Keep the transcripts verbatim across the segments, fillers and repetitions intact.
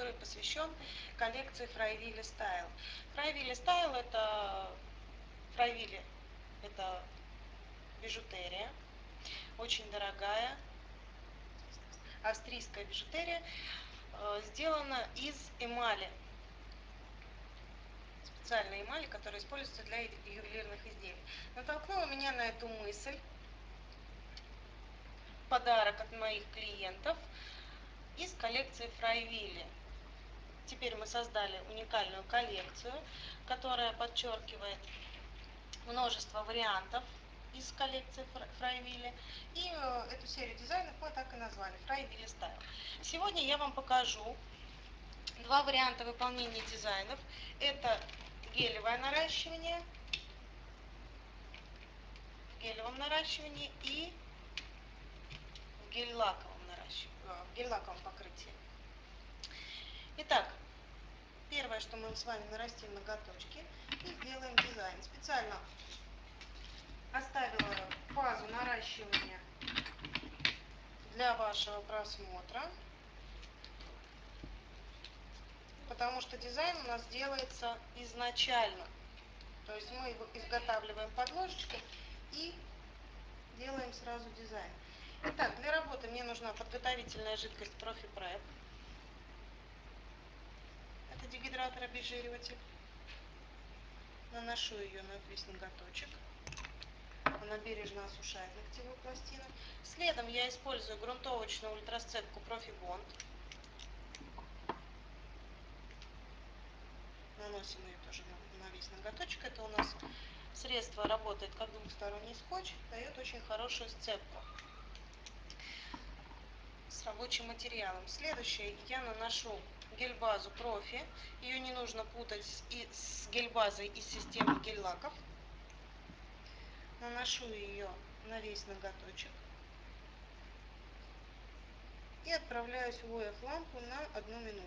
который посвящен коллекции Frey Wille Style. Frey Wille Style это Frey Wille, это бижутерия, очень дорогая австрийская бижутерия, сделана из эмали, специальной эмали, которая используется для ювелирных изделий. Натолкнула меня на эту мысль подарок от моих клиентов из коллекции Frey Wille. Теперь мы создали уникальную коллекцию, которая подчеркивает множество вариантов из коллекции Frey Wille. И эту серию дизайнов мы так и назвали Frey Wille Style. Сегодня я вам покажу два варианта выполнения дизайнов. Это гелевое наращивание, в гелевом наращивании и в гель-лаковом наращив... гель-лаковом покрытии. Итак, первое, что мы с вами нарастим ноготочки и сделаем дизайн. Специально оставила фазу наращивания для вашего просмотра, потому что дизайн у нас делается изначально. То есть мы его изготавливаем подложечку и делаем сразу дизайн. Итак, для работы мне нужна подготовительная жидкость Profi Prep. Это дегидратор-обезжириватель. Наношу ее на весь ноготочек. Она бережно осушает ногтевую пластину. Следом я использую грунтовочную ультрасцепку Профибонд. Наносим ее тоже на весь ноготочек. Это у нас средство работает как двухсторонний скотч, дает очень хорошую сцепку с рабочим материалом. Следующее, я наношу гель-базу Профи. Ее не нужно путать и с гель-базой из системы гель-лаков. Наношу ее на весь ноготочек и отправляюсь в о эф-лампу на одну минуту.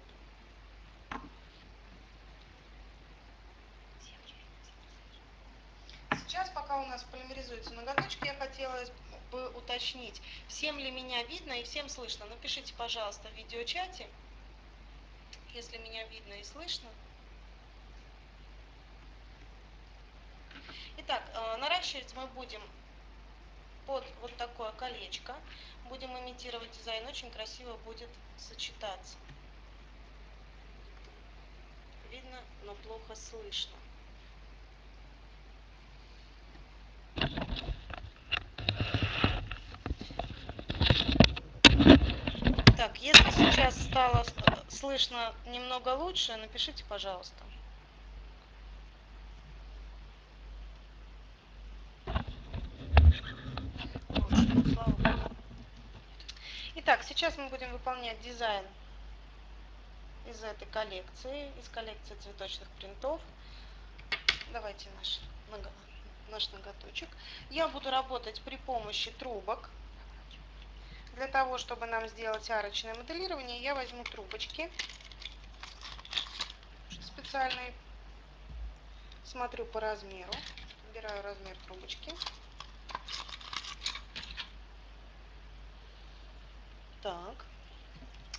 Сейчас, пока у нас полимеризуются ноготочки, я хотела бы уточнить, всем ли меня видно и всем слышно. Напишите, пожалуйста, в видеочате, если меня видно и слышно. Итак, наращивать мы будем под вот такое колечко. Будем имитировать дизайн, очень красиво будет сочетаться. Видно, но плохо слышно. Так, если сейчас стало слышно немного лучше, напишите, пожалуйста. Итак, сейчас мы будем выполнять дизайн из этой коллекции, из коллекции цветочных принтов. Давайте наш, наш ноготочек. Я буду работать при помощи трубок. Для того, чтобы нам сделать арочное моделирование, я возьму трубочки специальные. Смотрю по размеру, выбираю размер трубочки. Так,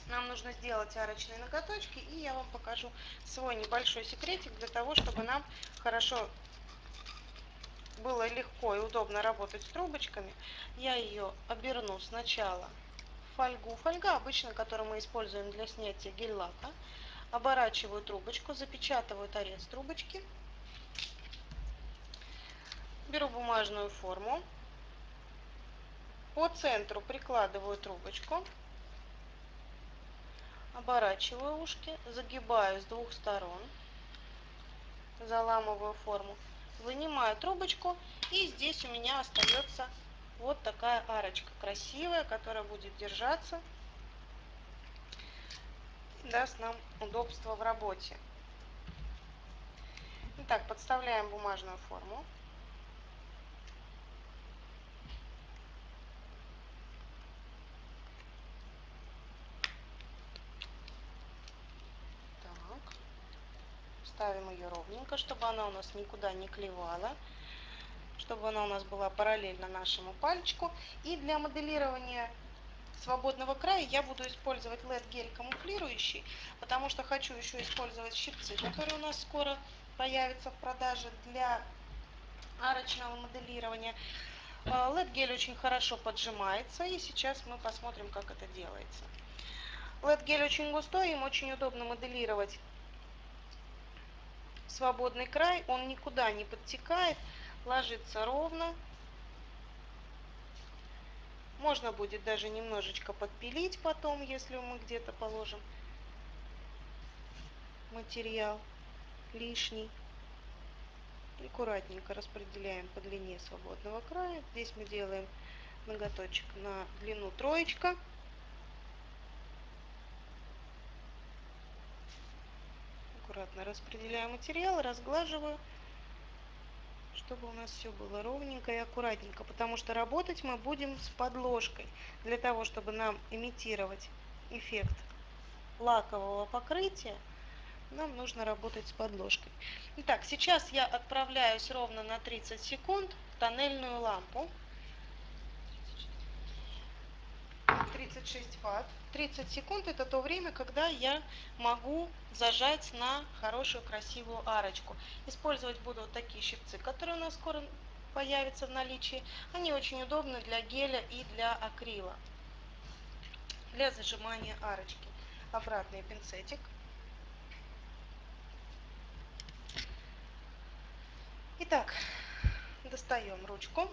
нам нужно сделать арочные ноготочки, и я вам покажу свой небольшой секретик для того, чтобы нам хорошо было легко и удобно работать с трубочками. Я ее оберну сначала в фольгу. Фольга обычно, которую мы используем для снятия гель-лака. Оборачиваю трубочку, запечатываю торец трубочки. Беру бумажную форму. По центру прикладываю трубочку, оборачиваю ушки, загибаю с двух сторон, заламываю форму, вынимаю трубочку, и здесь у меня остается вот такая арочка красивая, которая будет держаться и даст нам удобство в работе. Итак, подставляем бумажную форму. Ставим ее ровненько, чтобы она у нас никуда не клевала, чтобы она у нас была параллельно нашему пальчику. И для моделирования свободного края я буду использовать эл и ди-гель камуфлирующий, потому что хочу еще использовать щипцы, которые у нас скоро появятся в продаже для арочного моделирования. эл и ди-гель очень хорошо поджимается, и сейчас мы посмотрим, как это делается. эл и ди-гель очень густой, им очень удобно моделировать свободный край, он никуда не подтекает, ложится ровно. Можно будет даже немножечко подпилить потом, если мы где-то положим материал лишний. Аккуратненько распределяем по длине свободного края. Здесь мы делаем ноготочек на длину троечка. Аккуратно распределяю материал, разглаживаю, чтобы у нас все было ровненько и аккуратненько, потому что работать мы будем с подложкой, для того, чтобы нам имитировать эффект лакового покрытия, нам нужно работать с подложкой. Итак, сейчас я отправляюсь ровно на тридцать секунд в тоннельную лампу. тридцать шесть ватт. тридцать секунд это то время, когда я могу зажать на хорошую красивую арочку. Использовать буду вот такие щипцы, которые у нас скоро появятся в наличии. Они очень удобны для геля и для акрила. Для зажимания арочки. Обратный пинцетик. Итак, достаем ручку.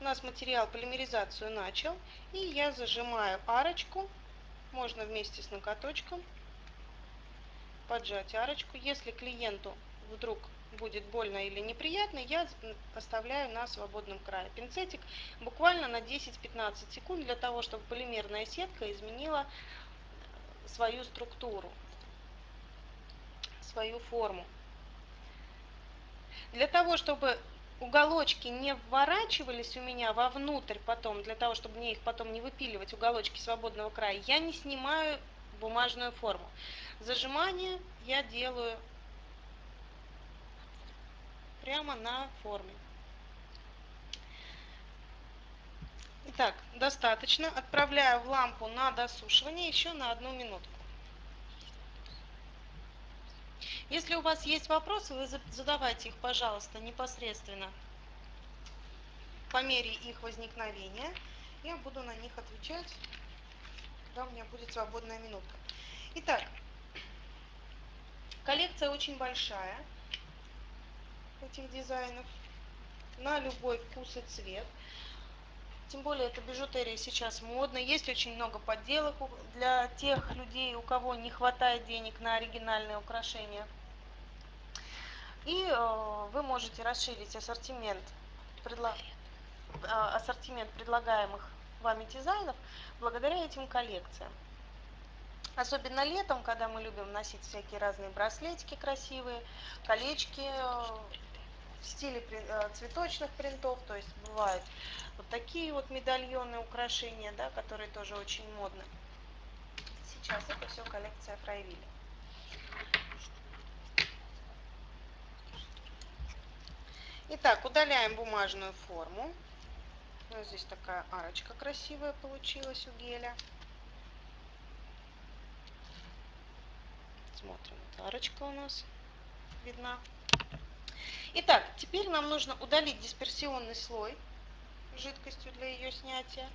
У нас материал полимеризацию начал, и я зажимаю арочку, можно вместе с ноготочком поджать арочку. Если клиенту вдруг будет больно или неприятно, я оставляю на свободном крае пинцетик буквально на десять-пятнадцать секунд, для того, чтобы полимерная сетка изменила свою структуру, свою форму. Для того, чтобы уголочки не вворачивались у меня вовнутрь потом, для того, чтобы мне их потом не выпиливать, уголочки свободного края, я не снимаю бумажную форму. Зажимание я делаю прямо на форме. Итак, достаточно. Отправляю в лампу на досушивание еще на одну минутку. Если у вас есть вопросы, вы задавайте их, пожалуйста, непосредственно по мере их возникновения. Я буду на них отвечать, когда у меня будет свободная минутка. Итак, коллекция очень большая этих дизайнов на любой вкус и цвет. Тем более, эта бижутерия сейчас модна. Есть очень много подделок для тех людей, у кого не хватает денег на оригинальные украшения. И э, вы можете расширить ассортимент, предла... ассортимент предлагаемых вами дизайнов благодаря этим коллекциям. Особенно летом, когда мы любим носить всякие разные браслетики красивые, колечки э, в стиле э, цветочных принтов, то есть бывают вот такие вот медальоны, украшения, да, которые тоже очень модны. Сейчас это все коллекция Frey Wille. Итак, удаляем бумажную форму. Ну, здесь такая арочка красивая получилась у геля. Смотрим, вот арочка у нас видна. Итак, теперь нам нужно удалить дисперсионный слой жидкостью для ее снятия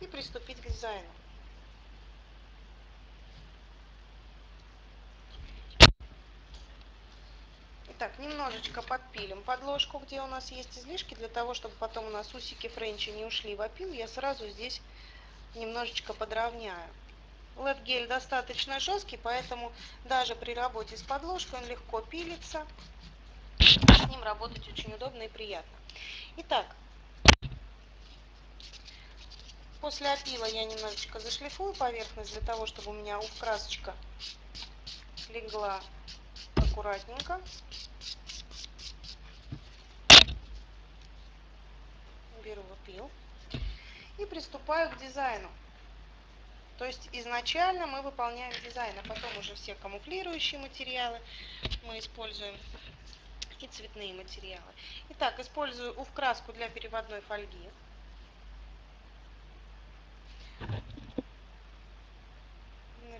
и приступить к дизайну. Итак, немножечко подпилим подложку, где у нас есть излишки, для того, чтобы потом у нас усики френча не ушли в опил, я сразу здесь немножечко подровняю. эл и ди-гель достаточно жесткий, поэтому даже при работе с подложкой он легко пилится. С ним работать очень удобно и приятно. Итак, после опила я немножечко зашлифую поверхность, для того, чтобы у меня украсочка легла аккуратненько. Беру опил и приступаю к дизайну. То есть изначально мы выполняем дизайн, а потом уже все камуфлирующие материалы мы используем. И цветные материалы. Итак, использую уф-краску для переводной фольги.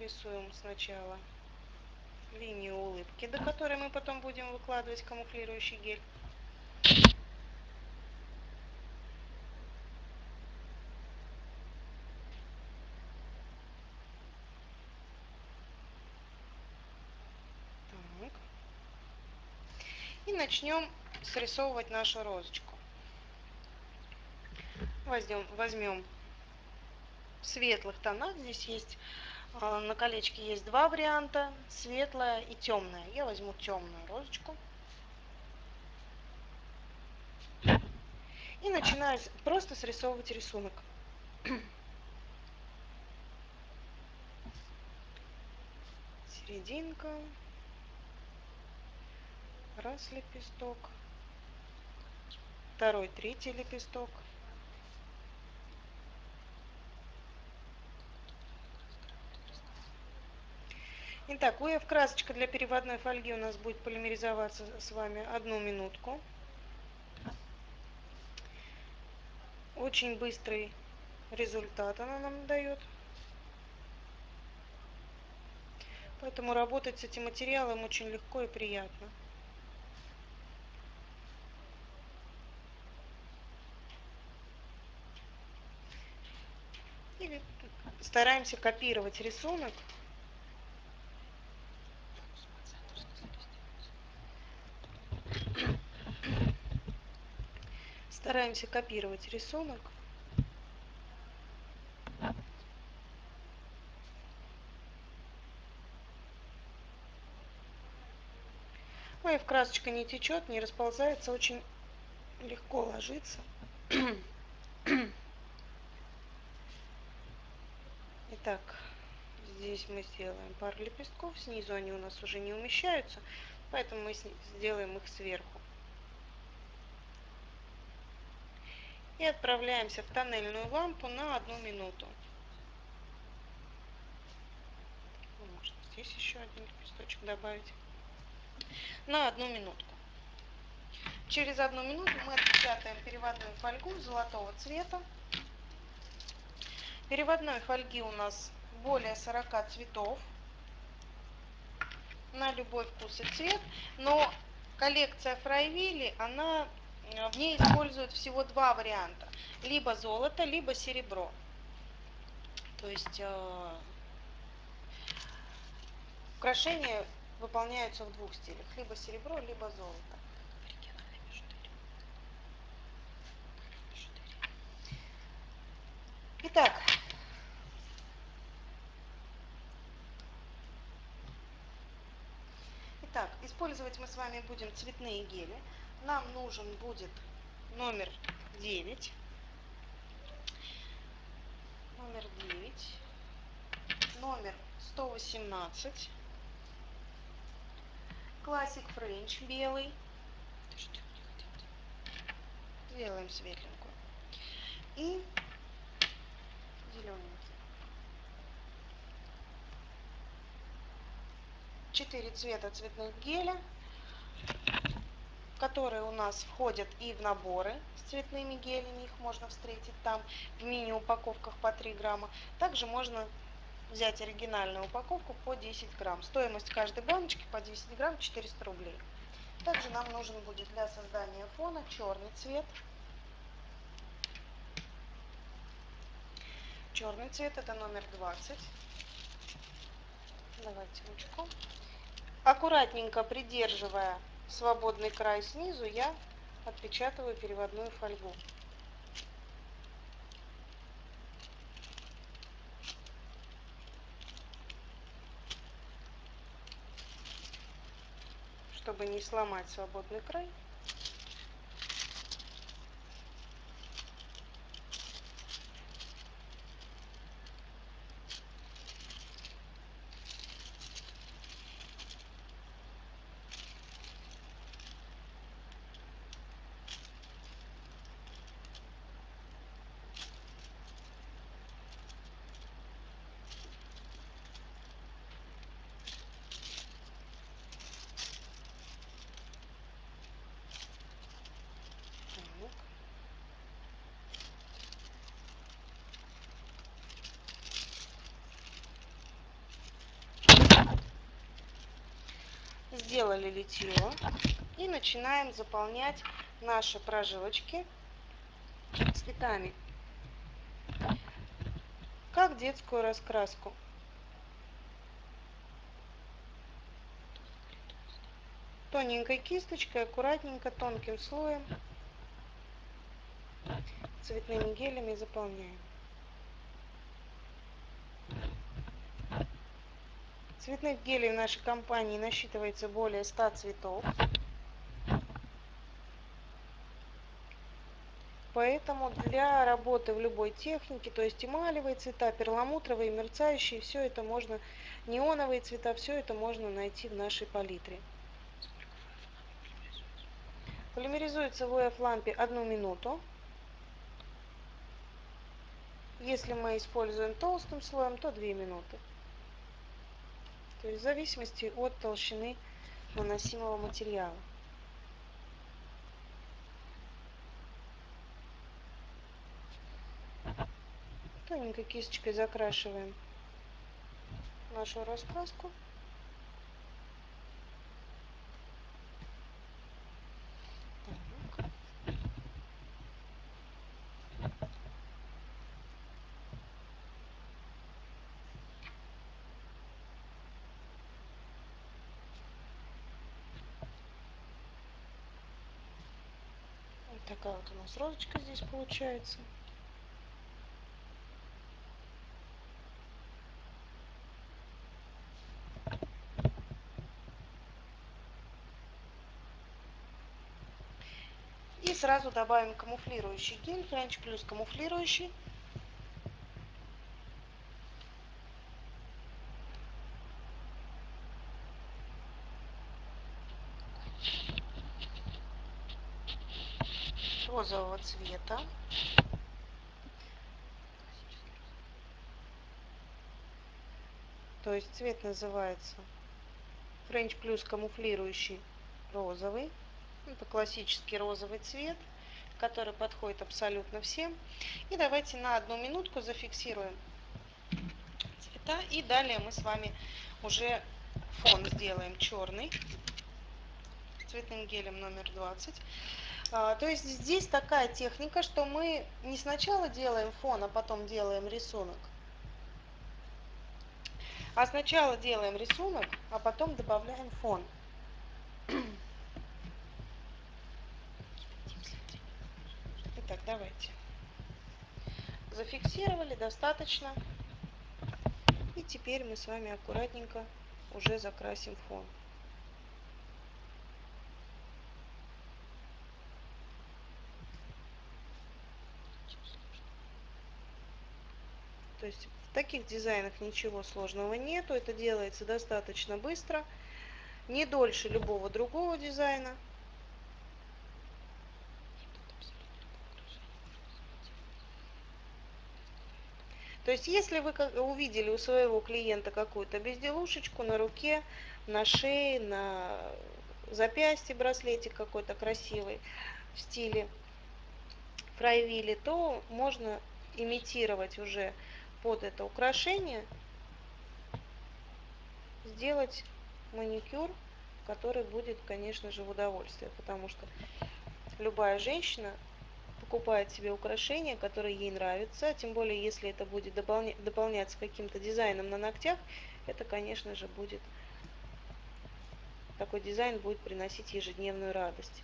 нарисуем сначала линию улыбки, до которой мы потом будем выкладывать камуфлирующий гель. Так. И начнем срисовывать нашу розочку. Возьмем, возьмем в светлых тонах, здесь есть на колечке есть два варианта, светлая и темная. Я возьму темную розочку. И начинаю просто срисовывать рисунок. Серединка. Раз лепесток. Второй, третий лепесток. Итак, УФ красочка для переводной фольги у нас будет полимеризоваться с вами одну минутку. Очень быстрый результат она нам дает. Поэтому работать с этим материалом очень легко и приятно. И стараемся копировать рисунок. Стараемся копировать рисунок. Ой, красочка не течет, не расползается, очень легко ложится. Итак, здесь мы сделаем пару лепестков. Снизу они у нас уже не умещаются, поэтому мы сделаем их сверху. И отправляемся в тоннельную лампу на одну минуту. Можно здесь еще один лепесточек добавить. На одну минутку. Через одну минуту мы отпечатаем переводную фольгу золотого цвета. Переводной фольги у нас более сорока цветов на любой вкус и цвет. Но коллекция Frey Wille, она... В ней используют всего два варианта. Либо золото, либо серебро. То есть э, украшения выполняются в двух стилях. Либо серебро, либо золото. Итак. Итак, использовать мы с вами будем цветные гели. Нам нужен будет номер девять. Номер девять. Номер сто восемнадцать. Classic French белый. Делаем светленькую. И зелененький. Четыре цвета цветных геля, которые у нас входят и в наборы с цветными гелями, их можно встретить там в мини-упаковках по три грамма. Также можно взять оригинальную упаковку по десять грамм. Стоимость каждой баночки по десять грамм четыреста рублей. Также нам нужен будет для создания фона черный цвет. Черный цвет — это номер двадцать. Давайте ручку. Аккуратненько придерживая свободный край снизу, я отпечатываю переводную фольгу. Чтобы не сломать свободный край. сделали литье и начинаем заполнять наши прожилочки цветами, как детскую раскраску. Тоненькой кисточкой, аккуратненько, тонким слоем цветными гелями заполняем. Цветных гелей в нашей компании насчитывается более ста цветов. Поэтому для работы в любой технике, то есть эмалевые цвета, перламутровые, мерцающие, все это можно, неоновые цвета, все это можно найти в нашей палитре. Полимеризуется в ю эф-лампе одну минуту. Если мы используем толстым слоем, то две минуты. То есть в зависимости от толщины наносимого материала. Тоненькой кисточкой закрашиваем нашу раскраску. Такая вот у нас розочка здесь получается. И сразу добавим камуфлирующий гель, French плюс камуфлирующий. Розового цвета. То есть цвет называется French плюс камуфлирующий розовый. Это классический розовый цвет, который подходит абсолютно всем. И давайте на одну минутку зафиксируем цвета. И далее мы с вами уже фон сделаем черный цветным гелем номер двадцать. То есть здесь такая техника, что мы не сначала делаем фон, а потом делаем рисунок. А сначала делаем рисунок, а потом добавляем фон. Итак, давайте. Зафиксировали, достаточно. И теперь мы с вами аккуратненько уже закрасим фон. То есть в таких дизайнах ничего сложного нету, это делается достаточно быстро, не дольше любого другого дизайна. То есть если вы увидели у своего клиента какую-то безделушечку на руке, на шее, на запястье, браслетик какой-то красивый в стиле Frey Wille, то можно имитировать уже под это украшение, сделать маникюр, который будет, конечно же, в удовольствие, потому что любая женщина покупает себе украшения, которые ей нравятся, тем более если это будет дополня- дополняться каким-то дизайном на ногтях, это, конечно же, будет, такой дизайн будет приносить ежедневную радость.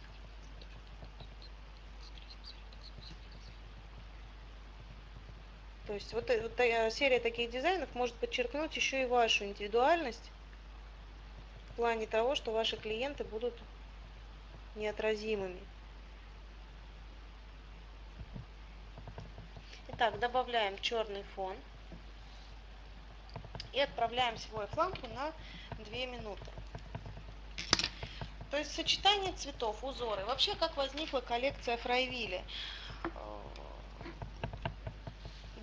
То есть вот, вот серия таких дизайнов может подчеркнуть еще и вашу индивидуальность в плане того, что ваши клиенты будут неотразимыми. Итак, добавляем черный фон и отправляем свою фламку на две минуты. То есть сочетание цветов, узоры. Вообще, как возникла коллекция Frey Wille?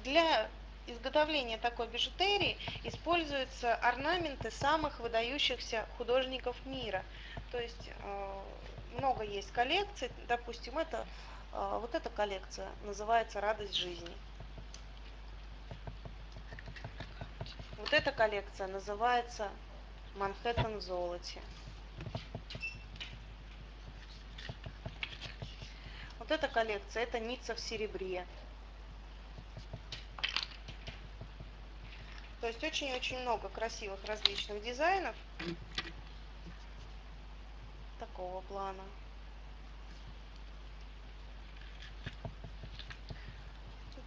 Для изготовления такой бижутерии используются орнаменты самых выдающихся художников мира. То есть много есть коллекций. Допустим, это, вот эта коллекция называется «Радость жизни». Вот эта коллекция называется «Манхэттен в золоте». Вот эта коллекция, это Ницца в серебре. То есть очень-очень много красивых различных дизайнов такого плана.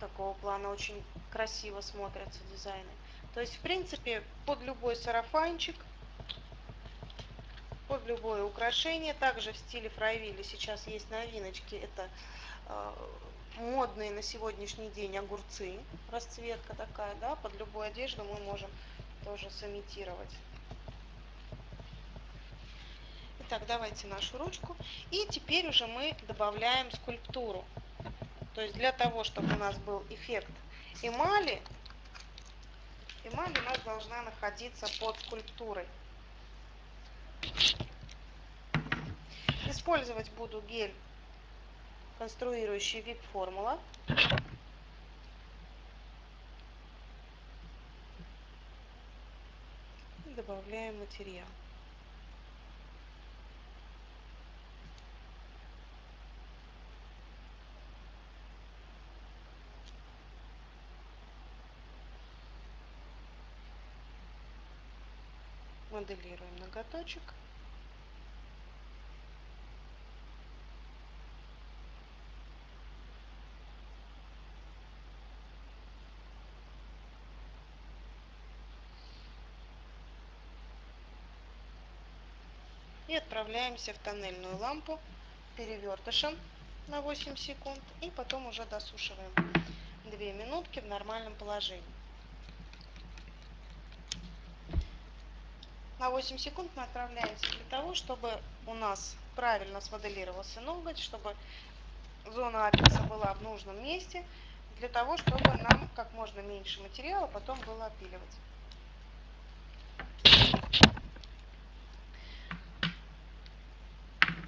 Такого плана очень красиво смотрятся дизайны. То есть, в принципе, под любой сарафанчик, под любое украшение, также в стиле Frey Wille сейчас есть новиночки. Это э, модные на сегодняшний день огурцы, расцветка такая, да, под любую одежду мы можем тоже сымитировать. Итак, давайте нашу ручку. И теперь уже мы добавляем скульптуру. То есть для того, чтобы у нас был эффект эмали, эмаль у нас должна находиться под скульптурой. Использовать буду гель, конструирующий вип-формула. Добавляем материал. Моделируем ноготочек. И отправляемся в тоннельную лампу перевертышем на восемь секунд. И потом уже досушиваем две минутки в нормальном положении. На восемь секунд мы отправляемся для того, чтобы у нас правильно смоделировался ноготь, чтобы зона апекса была в нужном месте, для того, чтобы нам как можно меньше материала потом было опиливать.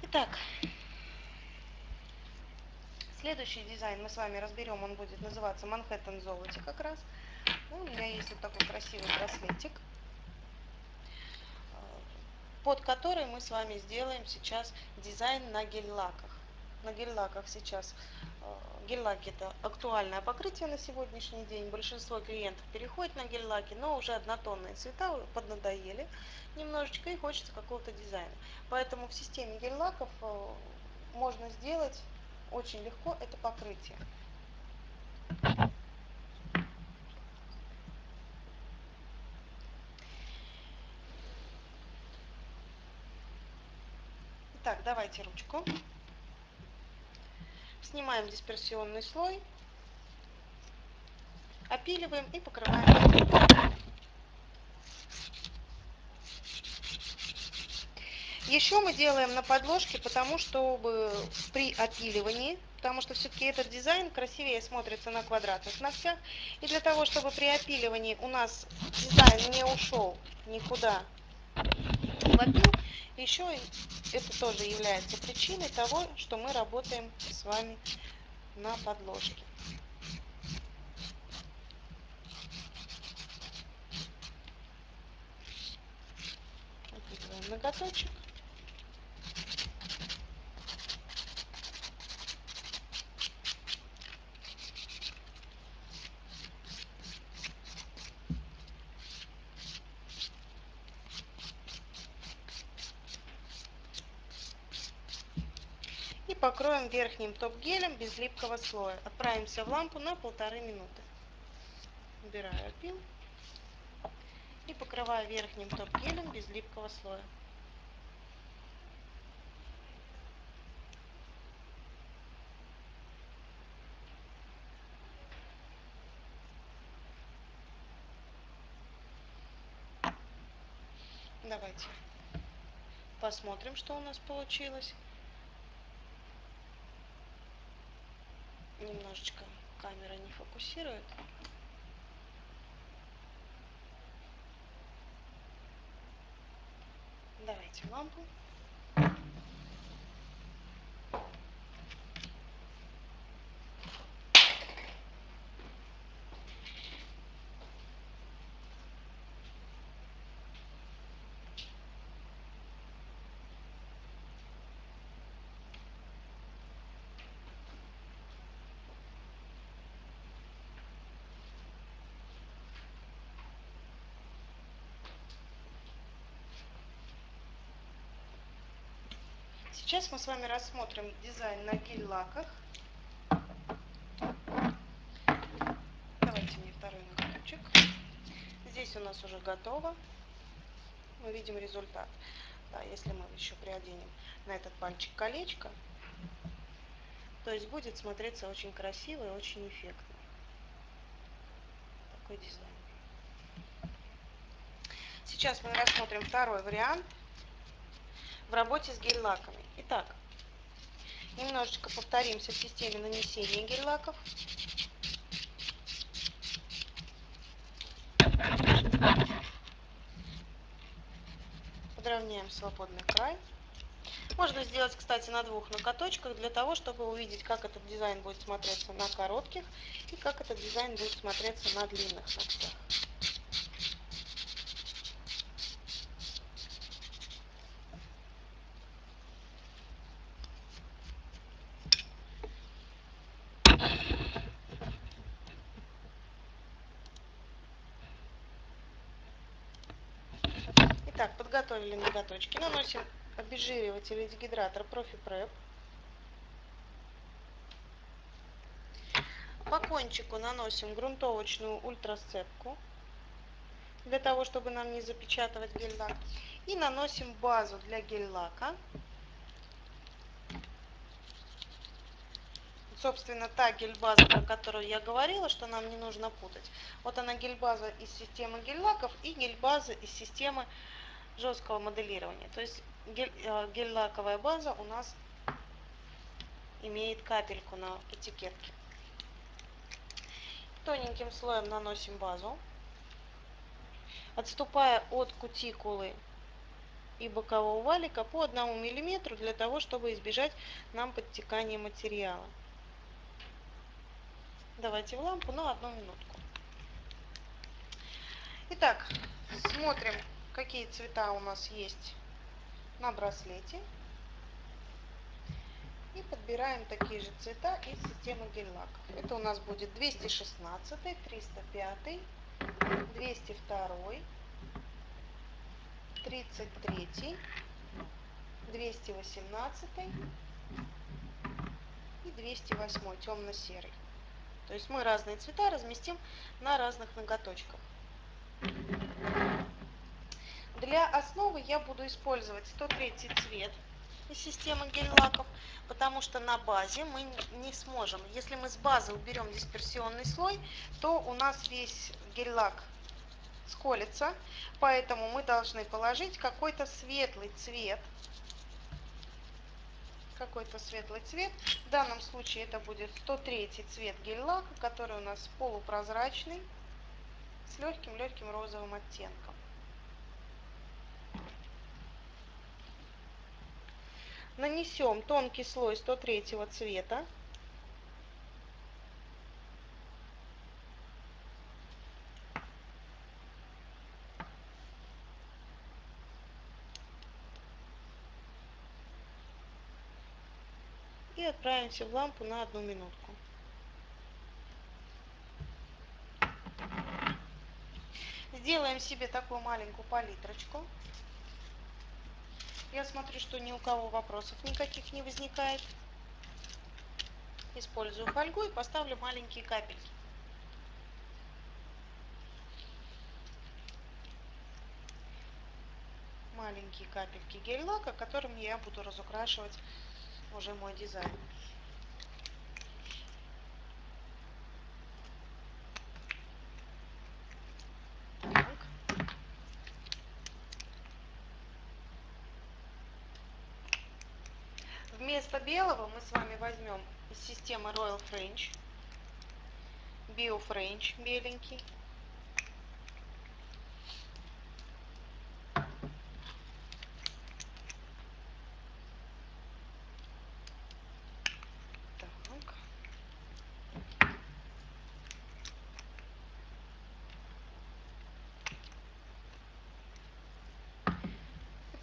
Итак, следующий дизайн мы с вами разберем, он будет называться Манхэттен в золоте как раз. У меня есть вот такой красивый браслетик, под который мы с вами сделаем сейчас дизайн на гель-лаках. На гель-лаках сейчас, гель-лаки — это актуальное покрытие на сегодняшний день, большинство клиентов переходит на гель-лаки, но уже однотонные цвета поднадоели немножечко и хочется какого-то дизайна. Поэтому в системе гель-лаков можно сделать очень легко это покрытие. Так, давайте ручку. Снимаем дисперсионный слой, опиливаем и покрываем. Еще мы делаем на подложке, потому чтобы при опиливании, потому что все-таки этот дизайн красивее смотрится на квадратных ногтях, и для того, чтобы при опиливании у нас дизайн не ушел никуда в опил, еще это тоже является причиной того, что мы работаем с вами на подложке. Опиливаем ноготочек. Покроем верхним топ-гелем без липкого слоя. Отправимся в лампу на полторы минуты. Убираю опил и покрываю верхним топ-гелем без липкого слоя. Давайте посмотрим, что у нас получилось. Немножечко камера не фокусирует. Давайте лампу. Сейчас мы с вами рассмотрим дизайн на гель-лаках. Давайте мне второй ноготочек. Здесь у нас уже готово. Мы видим результат. Да, если мы еще приоденем на этот пальчик колечко, то есть будет смотреться очень красиво и очень эффектно. Такой дизайн. Сейчас мы рассмотрим второй вариант в работе с гель-лаками. Итак, немножечко повторимся в системе нанесения гель-лаков. Подровняем свободный край. Можно сделать, кстати, на двух ноготочках, для того, чтобы увидеть, как этот дизайн будет смотреться на коротких и как этот дизайн будет смотреться на длинных ногтях. Итак, подготовили ноготочки. Наносим обезжириватель или дегидратор Profi Prep. По кончику наносим грунтовочную ультрасцепку, для того, чтобы нам не запечатывать гель-лак. И наносим базу для гель-лака. Собственно, та гель-база, про которую я говорила, что нам не нужно путать. Вот она, гель-база из системы гель-лаков и гель-база из системы жесткого моделирования. То есть гель-лаковая база у нас имеет капельку на этикетке. Тоненьким слоем наносим базу, отступая от кутикулы и бокового валика по одному миллиметру, для того, чтобы избежать нам подтекания материала. Давайте в лампу на одну минутку. Итак, смотрим, какие цвета у нас есть на браслете. И подбираем такие же цвета из системы гель-лаков. Это у нас будет двести шестнадцать, триста пять, двести два, тридцать три, двести восемнадцать и двести восемь, темно-серый. То есть мы разные цвета разместим на разных ноготочках. Для основы я буду использовать сто третий цвет из системы гель-лаков, потому что на базе мы не сможем. Если мы с базы уберем дисперсионный слой, то у нас весь гель-лак сколется, поэтому мы должны положить какой-то светлый цвет. Какой-то светлый цвет. В данном случае это будет сто третий цвет гель-лака, который у нас полупрозрачный, с легким-легким розовым оттенком. Нанесем тонкий слой сто третьего цвета. И отправимся в лампу на одну минутку. Сделаем себе такую маленькую палитрочку. Я смотрю, что ни у кого вопросов никаких не возникает. Использую фольгу и поставлю маленькие капельки. Маленькие капельки гель-лака, которыми я буду разукрашивать уже мой дизайн. Так. Вместо белого мы с вами возьмем из системы Royal French Bio French беленький.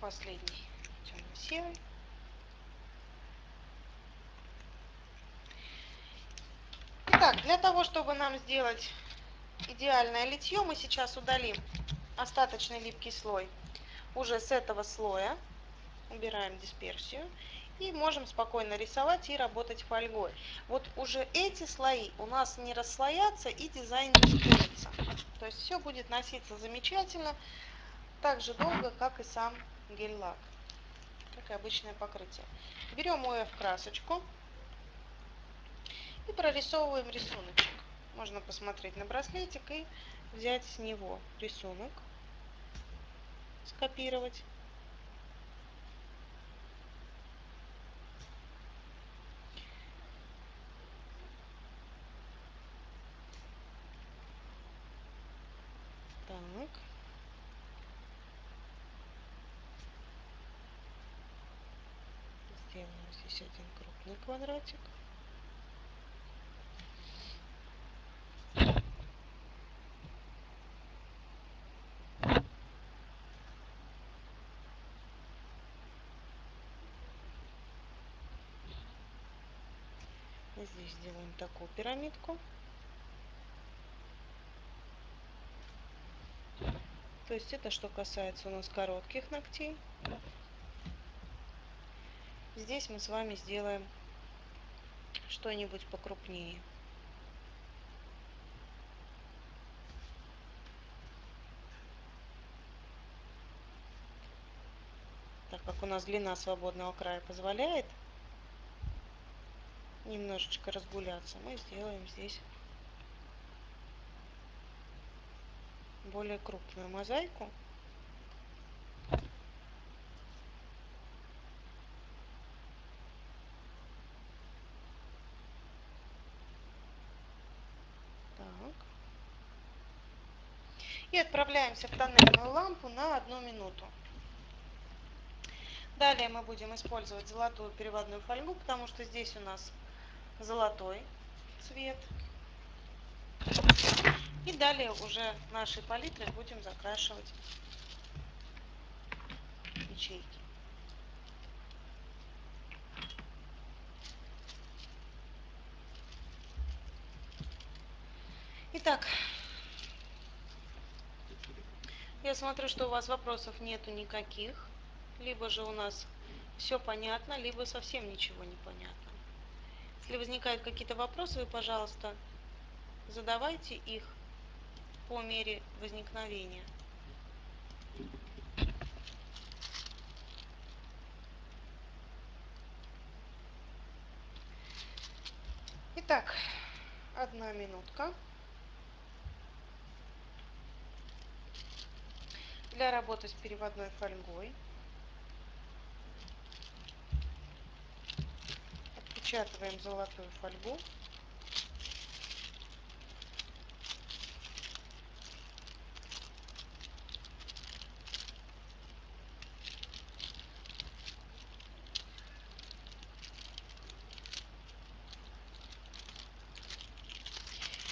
Последний темно-серый. Итак, для того, чтобы нам сделать идеальное литье, мы сейчас удалим остаточный липкий слой уже с этого слоя. Убираем дисперсию И можем спокойно рисовать и работать фольгой. Вот уже эти слои у нас не расслоятся и дизайн не скроется. То есть все будет носиться замечательно, так же долго, как и сам гель-лак, как и обычное покрытие. Берем ОФ красочку и прорисовываем рисуночек. Можно посмотреть на браслетик и взять с него рисунок, скопировать. Так. Сделаем здесь один крупный квадратик. Здесь сделаем такую пирамидку. То есть это что касается у нас коротких ногтей. Здесь мы с вами сделаем что-нибудь покрупнее. Так как у нас длина свободного края позволяет немножечко разгуляться, мы сделаем здесь более крупную мозаику. Так. И отправляемся в тональную лампу на одну минуту. Далее мы будем использовать золотую переводную фольгу, потому что здесь у нас золотой цвет. И далее уже нашей палитрой будем закрашивать ячейки. Итак, я смотрю, что у вас вопросов нету никаких. Либо же у нас все понятно, либо совсем ничего не понятно. Если возникают какие-то вопросы, вы, пожалуйста, задавайте их по мере возникновения. Итак, одна минутка. Для работы с переводной фольгой отпечатываем золотую фольгу.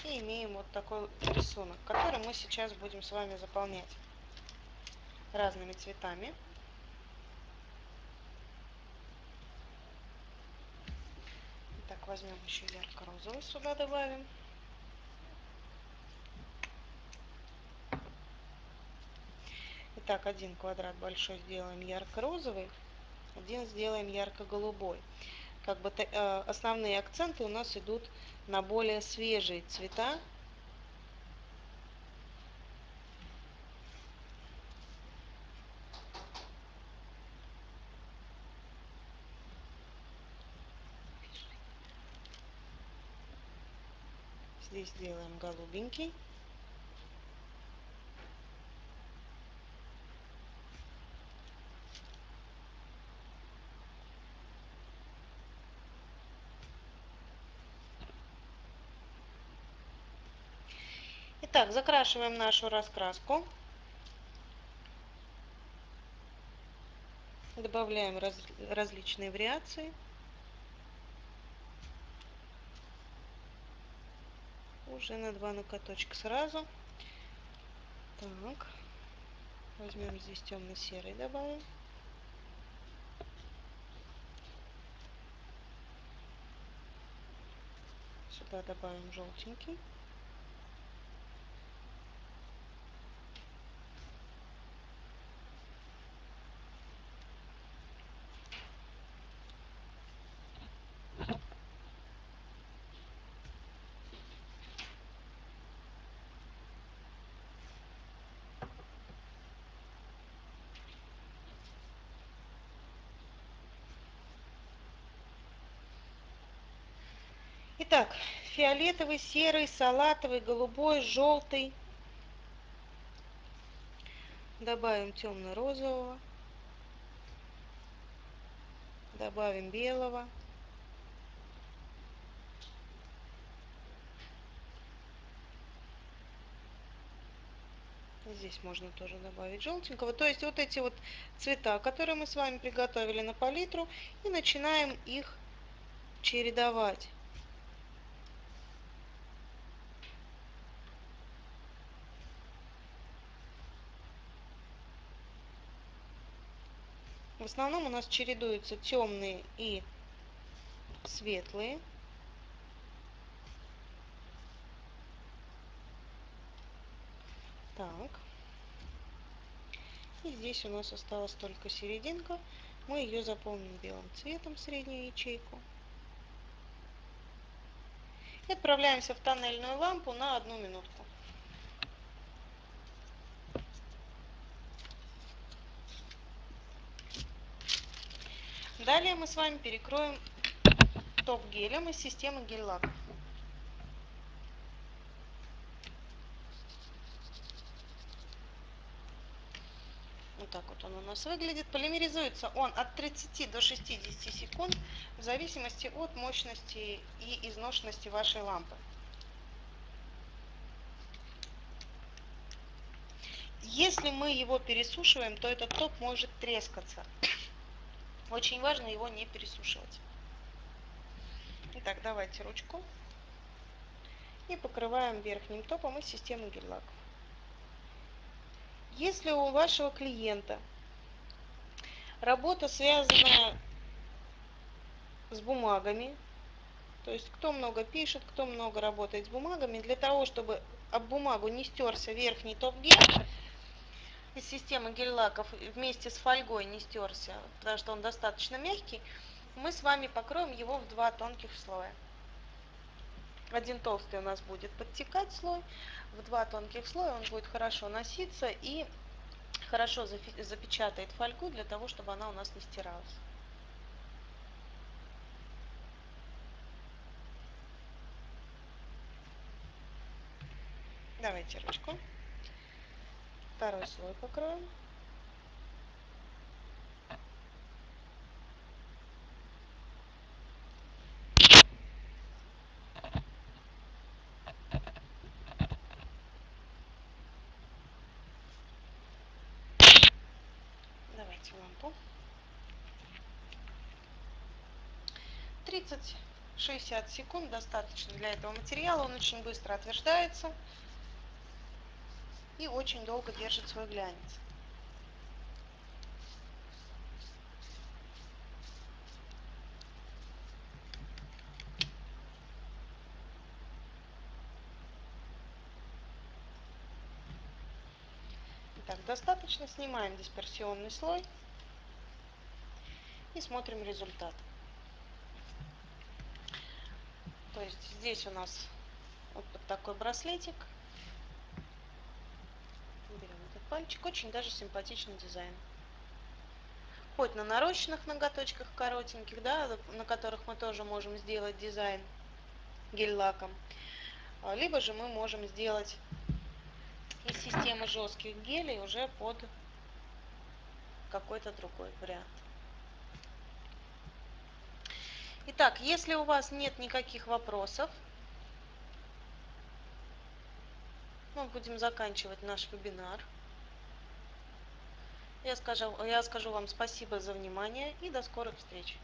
И имеем вот такой рисунок, который мы сейчас будем с вами заполнять разными цветами. Так, возьмем еще ярко-розовый, сюда добавим. Итак, один квадрат большой сделаем ярко-розовый, один сделаем ярко-голубой. Как бы э, основные акценты у нас идут на более свежие цвета. Здесь делаем голубенький. Так, закрашиваем нашу раскраску, добавляем раз, различные вариации. Уже на два накаточка сразу. Так, возьмем здесь темно-серый, добавим. Сюда добавим желтенький. Итак, фиолетовый, серый, салатовый, голубой, желтый. Добавим темно-розового. Добавим белого. Здесь можно тоже добавить желтенького. То есть вот эти вот цвета, которые мы с вами приготовили на палитру, и начинаем их чередовать. В основном у нас чередуются темные и светлые. Так, и здесь у нас осталась только серединка. Мы ее заполним белым цветом, среднюю ячейку. И отправляемся в тоннельную лампу на одну минутку. Далее мы с вами перекроем топ гелем из системы гель-лак. Вот так вот он у нас выглядит. Полимеризуется он от тридцати до шестидесяти секунд в зависимости от мощности и изношенности вашей лампы. Если мы его пересушиваем, то этот топ может трескаться. Очень важно его не пересушивать. Итак, давайте ручку. И покрываем верхним топом из системы гель-лак. Если у вашего клиента работа связана с бумагами, то есть кто много пишет, кто много работает с бумагами, для того, чтобы об бумагу не стерся верхний топ-гель из системы гель-лаков, вместе с фольгой не стерся, потому что он достаточно мягкий, мы с вами покроем его в два тонких слоя. Один толстый у нас будет подтекать слой, в два тонких слоя он будет хорошо носиться и хорошо запечатает фольгу для того, чтобы она у нас не стиралась. Давайте ручку. Второй слой покроем. Лампу. тридцать-шестьдесят секунд достаточно для этого материала. Он очень быстро отвердается и очень долго держит свой глянец. Так, достаточно. Снимаем дисперсионный слой и смотрим результат. То есть здесь у нас вот такой браслетик. Берем этот пальчик. Очень даже симпатичный дизайн. Хоть на нарощенных ноготочках коротеньких, да, на которых мы тоже можем сделать дизайн гель-лаком, либо же мы можем сделать из системы жестких гелей уже под какой-то другой вариант. Итак, если у вас нет никаких вопросов, мы будем заканчивать наш вебинар. Я скажу, я скажу вам спасибо за внимание и до скорых встреч.